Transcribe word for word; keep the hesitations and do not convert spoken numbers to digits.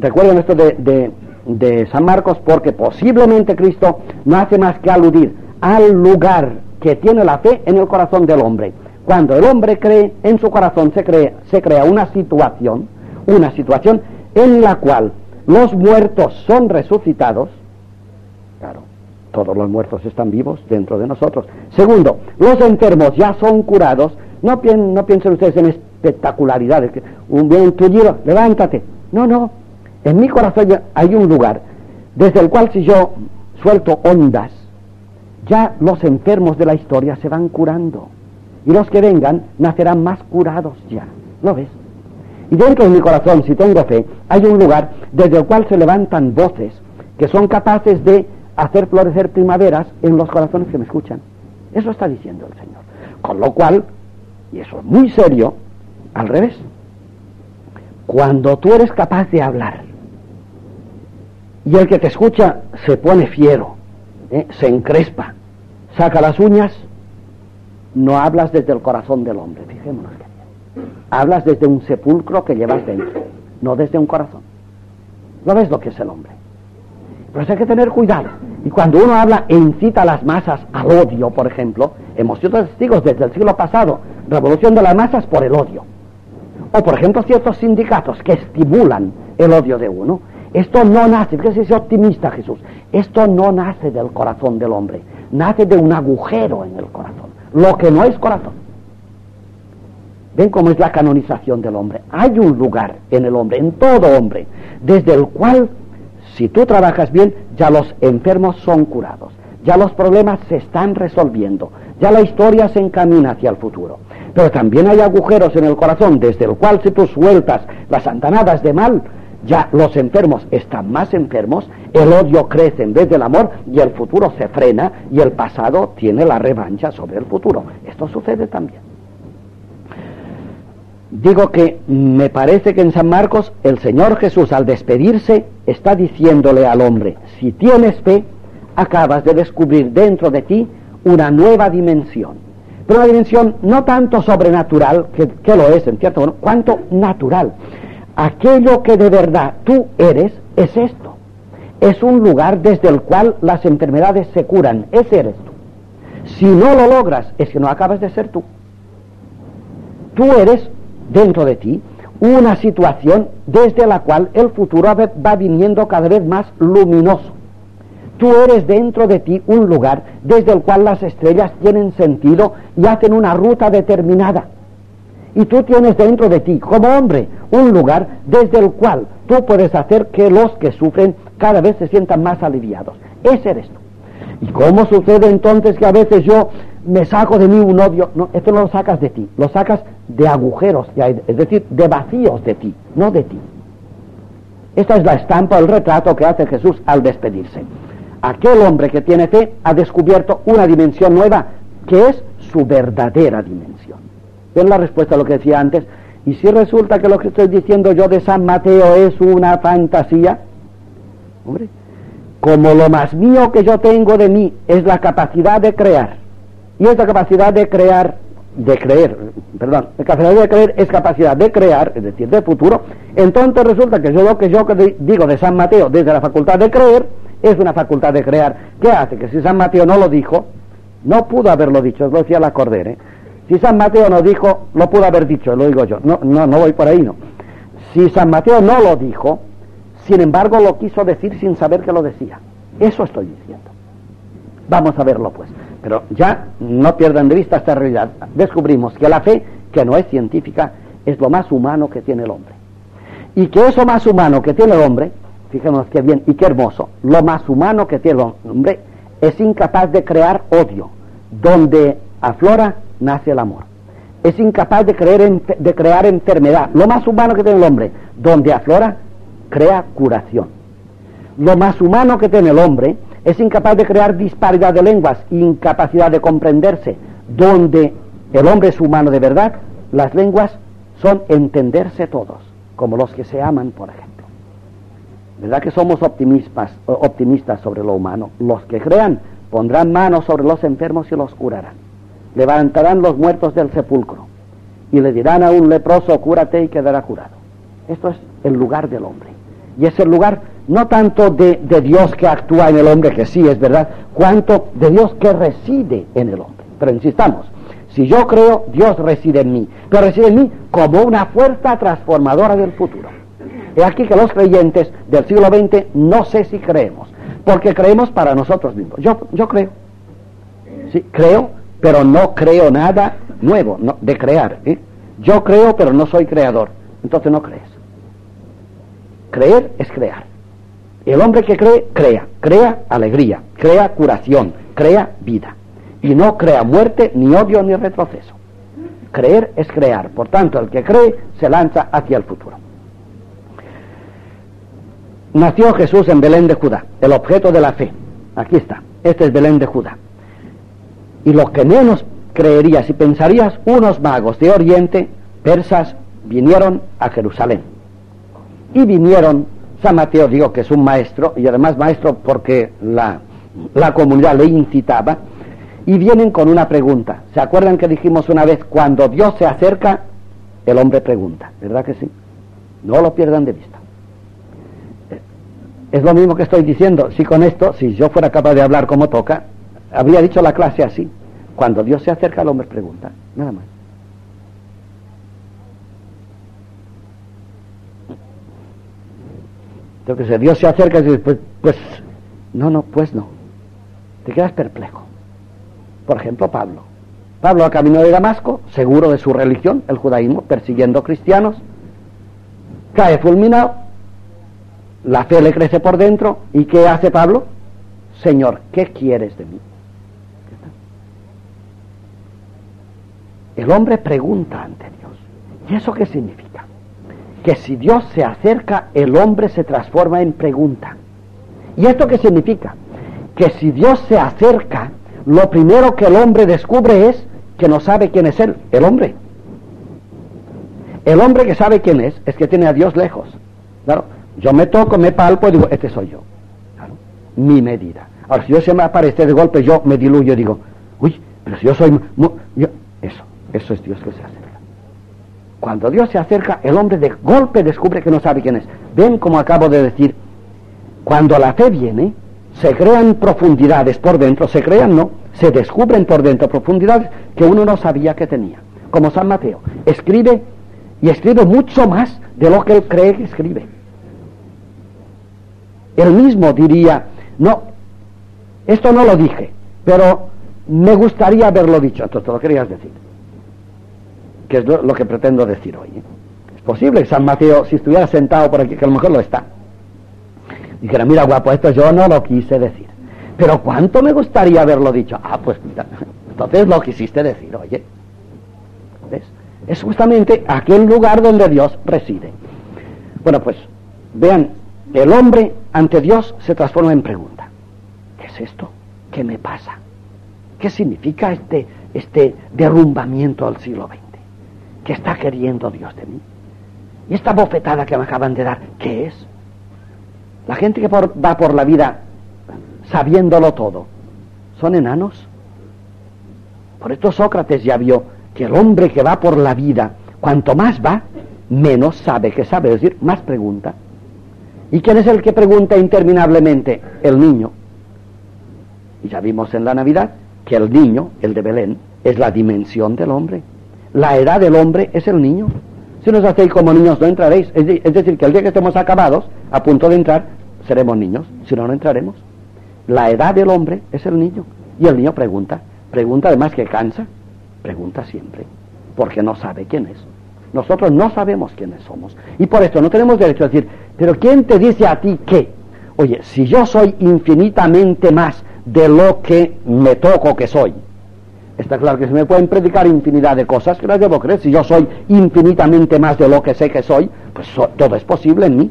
Recuerden esto de, de, de San Marcos, porque posiblemente Cristo no hace más que aludir al lugar que tiene la fe en el corazón del hombre. Cuando el hombre cree, en su corazón se cree, se crea una situación, una situación en la cual los muertos son resucitados. Claro, todos los muertos están vivos dentro de nosotros. Segundo, los enfermos ya son curados. No, pien, no piensen ustedes en espectacularidades, que un bien tullido, levántate. No, no, en mi corazón hay un lugar desde el cual, si yo suelto ondas, ya los enfermos de la historia se van curando, y los que vengan nacerán más curados ya. ¿Lo ves? Y dentro de mi corazón, si tengo fe, hay un lugar desde el cual se levantan voces que son capaces de hacer florecer primaveras en los corazones que me escuchan. Eso está diciendo el Señor. Con lo cual, y eso es muy serio, al revés, cuando tú eres capaz de hablar y el que te escucha se pone fiero, ¿eh? se encrespa, saca las uñas, no hablas desde el corazón del hombre. Fijémonos que hablas desde un sepulcro que llevas dentro, no desde un corazón. ¿No ves lo que es el hombre? Pero hay que tener cuidado. Y cuando uno habla e incita a las masas al odio, por ejemplo, hemos sido testigos desde el siglo pasado, revolución de las masas por el odio. O, por ejemplo, ciertos sindicatos que estimulan el odio de uno. Esto no nace, fíjese, es optimista Jesús, esto no nace del corazón del hombre, nace de un agujero en el corazón, lo que no es corazón. ¿Ven cómo es la canonización del hombre? Hay un lugar en el hombre, en todo hombre, desde el cual, si tú trabajas bien, ya los enfermos son curados, ya los problemas se están resolviendo, ya la historia se encamina hacia el futuro. Pero también hay agujeros en el corazón, desde el cual, si tú sueltas las antanadas de mal, ya los enfermos están más enfermos, el odio crece en vez del amor, y el futuro se frena, y el pasado tiene la revancha sobre el futuro. Esto sucede también. Digo que me parece que en San Marcos el Señor Jesús, al despedirse, está diciéndole al hombre: si tienes fe, acabas de descubrir dentro de ti una nueva dimensión. Pero una dimensión no tanto sobrenatural, que, que lo es en cierto modo, cuanto natural. Aquello que de verdad tú eres es esto. Es un lugar desde el cual las enfermedades se curan. Ese eres tú. Si no lo logras, es que no acabas de ser tú. Tú eres dentro de ti una situación desde la cual el futuro va viniendo cada vez más luminoso. Tú eres dentro de ti un lugar desde el cual las estrellas tienen sentido y hacen una ruta determinada. Y tú tienes dentro de ti, como hombre, un lugar desde el cual tú puedes hacer que los que sufren cada vez se sientan más aliviados. Ese eres tú. ¿Y cómo sucede entonces que a veces yo me saco de mí un odio? No, esto no lo sacas de ti, lo sacas de agujeros que hay, es decir, de vacíos de ti, no de ti. Esta es la estampa, el retrato que hace Jesús al despedirse. Aquel hombre que tiene fe ha descubierto una dimensión nueva, que es su verdadera dimensión. Ven la respuesta a lo que decía antes. Y si resulta que lo que estoy diciendo yo de San Mateo es una fantasía, hombre, como lo más mío que yo tengo de mí es la capacidad de crear, y esta capacidad de crear, de creer, perdón, la capacidad de creer es capacidad de crear, es decir, de futuro, entonces resulta que yo lo que yo digo de San Mateo desde la facultad de creer es una facultad de crear. ¿Qué hace? Que si San Mateo no lo dijo, no pudo haberlo dicho, lo decía la Cordera, ¿eh? Si San Mateo no dijo, lo pudo haber dicho, lo digo yo, no, no, no voy por ahí, no. Si San Mateo no lo dijo, sin embargo lo quiso decir sin saber que lo decía. Eso estoy diciendo. Vamos a verlo pues. Pero ya no pierdan de vista esta realidad. Descubrimos que la fe, que no es científica, es lo más humano que tiene el hombre. Y que eso más humano que tiene el hombre, fijémonos qué bien y qué hermoso, lo más humano que tiene el hombre es incapaz de crear odio. Donde aflora, nace el amor. Es incapaz de, creer en, de crear enfermedad. Lo más humano que tiene el hombre, donde aflora, crea curación. Lo más humano que tiene el hombre es incapaz de crear disparidad de lenguas, incapacidad de comprenderse. Donde el hombre es humano de verdad, las lenguas son entenderse todos, como los que se aman, por ejemplo. ¿Verdad que somos optimistas, optimistas sobre lo humano? Los que crean pondrán manos sobre los enfermos y los curarán. Levantarán los muertos del sepulcro y le dirán a un leproso: cúrate, y quedará curado. Esto es el lugar del hombre. y es el lugar no tanto de, de Dios que actúa en el hombre, que sí es verdad, cuanto de Dios que reside en el hombre. Pero insistamos, si yo creo, Dios reside en mí, pero reside en mí como una fuerza transformadora del futuro. Es aquí que los creyentes del siglo veinte no sé si creemos, porque creemos para nosotros mismos. Yo, yo creo, sí, creo, pero no creo nada nuevo, no, de crear, ¿eh? Yo creo, pero no soy creador, entonces no crees. Creer es crear. El hombre que cree, crea, crea alegría, crea curación, crea vida, y no crea muerte, ni odio, ni retroceso. Creer es crear, por tanto el que cree se lanza hacia el futuro. Nació Jesús en Belén de Judá, el objeto de la fe. Aquí está, este es Belén de Judá. Y lo que menos creerías y pensarías, unos magos de Oriente, persas, vinieron a Jerusalén. Y vinieron, San Mateo dijo que es un maestro, y además maestro porque la, la comunidad le incitaba, y vienen con una pregunta. ¿Se acuerdan que dijimos una vez, cuando Dios se acerca, el hombre pregunta? ¿Verdad que sí? No lo pierdan de vista. Es lo mismo que estoy diciendo. Si con esto, si yo fuera capaz de hablar como toca, habría dicho la clase así. Cuando Dios se acerca, el hombre pregunta. Nada más. Yo que sé, Dios se acerca y dice, pues, pues, no, no, pues no. Te quedas perplejo. Por ejemplo, Pablo. Pablo a camino de Damasco, seguro de su religión, el judaísmo, persiguiendo cristianos, cae fulminado, la fe le crece por dentro, ¿y qué hace Pablo? Señor, ¿qué quieres de mí? El hombre pregunta ante Dios. ¿Y eso qué significa? Que si Dios se acerca, el hombre se transforma en pregunta. ¿Y esto qué significa? Que si Dios se acerca, lo primero que el hombre descubre es que no sabe quién es él, el hombre. El hombre que sabe quién es, es que tiene a Dios lejos. Claro, yo me toco, me palpo y digo, este soy yo. Claro, mi medida. Ahora, si yo se me aparece de golpe, yo me diluyo y digo, uy, pero si yo soy... No, yo, eso, eso es Dios que se acerca. Cuando Dios se acerca, el hombre de golpe descubre que no sabe quién es. Ven como acabo de decir, cuando la fe viene, se crean profundidades por dentro, se crean, no, se descubren por dentro profundidades que uno no sabía que tenía. Como San Mateo, escribe y escribe mucho más de lo que él cree que escribe. Él mismo diría, no, esto no lo dije, pero me gustaría haberlo dicho, entonces te lo querías decir. Que es lo, lo que pretendo decir hoy, ¿eh? Es posible que San Mateo, si estuviera sentado por aquí, que a lo mejor lo está, dijera, mira guapo, esto yo no lo quise decir, pero cuánto me gustaría haberlo dicho. Ah, pues mira, entonces lo quisiste decir, oye. ¿Ves? Es justamente aquel lugar donde Dios reside. Bueno, pues vean, el hombre ante Dios se transforma en pregunta. ¿Qué es esto? ¿Qué me pasa? ¿Qué significa este, este derrumbamiento al siglo veinte? ¿Qué está queriendo Dios de mí? ¿Y esta bofetada que me acaban de dar, qué es? La gente que por, va por la vida sabiéndolo todo, ¿son enanos? Por esto Sócrates ya vio que el hombre que va por la vida, cuanto más va, menos sabe que sabe, es decir, más pregunta. ¿Y quién es el que pregunta interminablemente? El niño. Y ya vimos en la Navidad que el niño, el de Belén, es la dimensión del hombre. La edad del hombre es el niño. Si nos hacéis como niños no entraréis, es, de, es decir, que el día que estemos acabados, a punto de entrar, seremos niños, si no, no entraremos. La edad del hombre es el niño, y el niño pregunta, pregunta además que cansa, pregunta siempre, porque no sabe quién es. Nosotros no sabemos quiénes somos, y por esto no tenemos derecho a decir, pero ¿quién te dice a ti qué? Oye, si yo soy infinitamente más de lo que me toco que soy, está claro que se me pueden predicar infinidad de cosas que las debo creer. Si yo soy infinitamente más de lo que sé que soy, pues so, todo es posible en mí.